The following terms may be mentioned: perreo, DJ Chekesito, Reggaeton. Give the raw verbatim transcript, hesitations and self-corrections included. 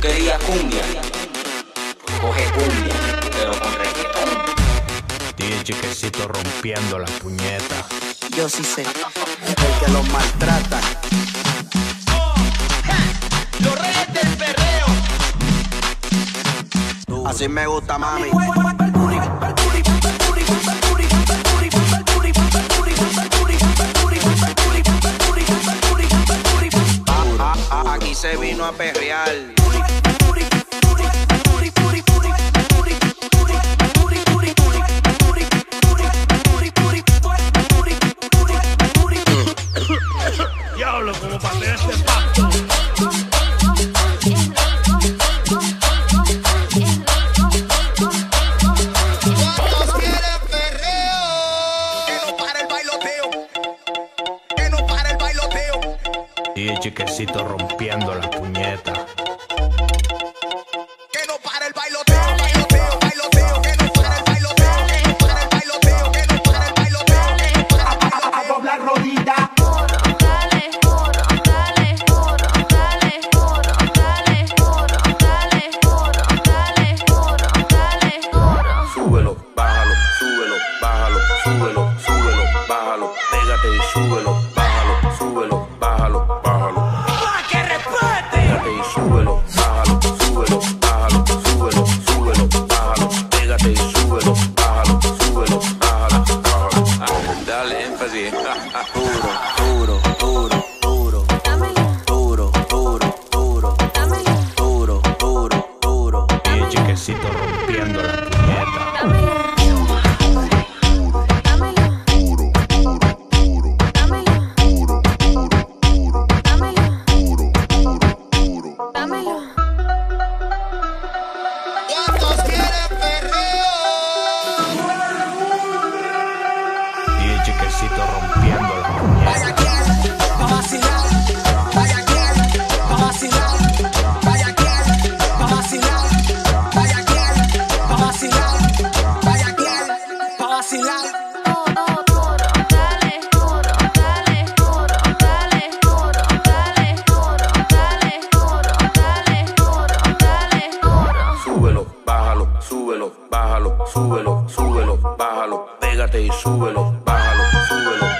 tú querías cumbia, coge cumbia, pero con reggaetón. D J Chekesito rompiendo la puñeta. Yo sí sé, el que los maltrata. Oh, ja, los reyes del perreo. Duro. Así me gusta, mami. Aquí se vino a perrear. Diablo, como para hacer este pacto. ¿Cuántos quieren perreo? Que no para el bailoteo. Que no para el bailoteo. D J Chekesito rompiendo la puñeta. Que no para el bailoteo. Súbelo, súbelo, bájalo, pégate y súbelo, bájalo, súbelo, bájalo, bájalo. ¡Ah, que respete! Pégate y súbelo, bájalo, súbelo, bájalo, súbelo, súbelo, bájalo, pégate y súbelo, bájalo, súbelo, bájalo, bájalo. Ah, dale énfasis. Duro, duro, duro, duro, duro, duro, duro, duro, duro, duro. Y el Chekesito rompiendo la puñeta. Chekesito rompiendo la puñeta. Vaya quien va a vacilar, vaya quien va a vacilar, vaya quien va a vacilar, vaya quien va a vacilar, vaya quien va a vacilar. Dale, duro, dale, duro, dale, duro, dale, duro, dale, duro, dale, duro, dale, duro. Súbelo, bájalo, súbelo, bájalo, súbelo, súbelo, bájalo, pégate y súbelo. Súbelo.